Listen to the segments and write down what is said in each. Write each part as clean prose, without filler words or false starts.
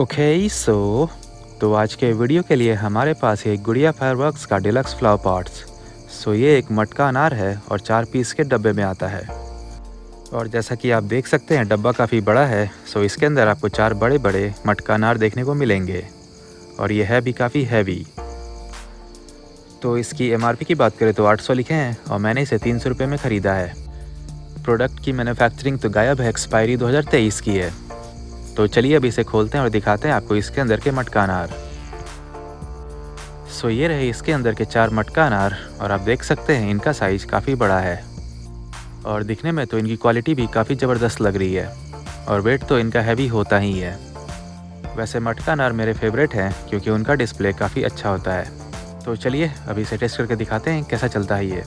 Okay तो आज के वीडियो के लिए हमारे पास एक गुड़िया फ़ायरवर्क्स का डिलक्स फ्लावर पार्ट्स। ये एक मटका अनार है और 4 पीस के डब्बे में आता है। और जैसा कि आप देख सकते हैं डब्बा काफ़ी बड़ा है। इसके अंदर आपको 4 बड़े बड़े मटका अनार देखने को मिलेंगे और ये है भी काफ़ी हैवी। इसकी MRP की बात करें तो 800 लिखे हैं और मैंने इसे 300 रुपये में ख़रीदा है। प्रोडक्ट की मैन्युफैक्चरिंग तो गायब है, एक्सपायरी 2023 की है। चलिए अब इसे खोलते हैं और दिखाते हैं आपको इसके अंदर के मटका अनार। ये रहे इसके अंदर के 4 मटका अनार और आप देख सकते हैं इनका साइज़ काफ़ी बड़ा है और दिखने में तो इनकी क्वालिटी भी काफ़ी ज़बरदस्त लग रही है और वेट तो इनका हैवी होता ही है। वैसे मटका अनार मेरे फेवरेट हैं क्योंकि उनका डिस्प्ले काफ़ी अच्छा होता है। चलिए अभी इसे टेस्ट करके दिखाते हैं कैसा चलता है ये।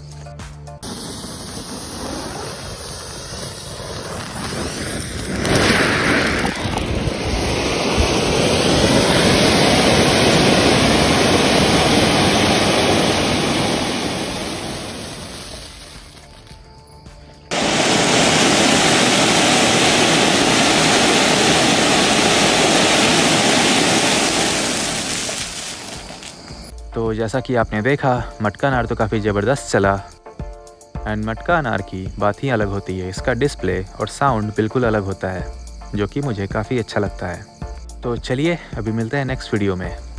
जैसा कि आपने देखा मटका अनार तो काफ़ी ज़बरदस्त चला। एंड मटका अनार की बात ही अलग होती है, इसका डिस्प्ले और साउंड बिल्कुल अलग होता है जो कि मुझे काफ़ी अच्छा लगता है। चलिए अभी मिलते हैं नेक्स्ट वीडियो में।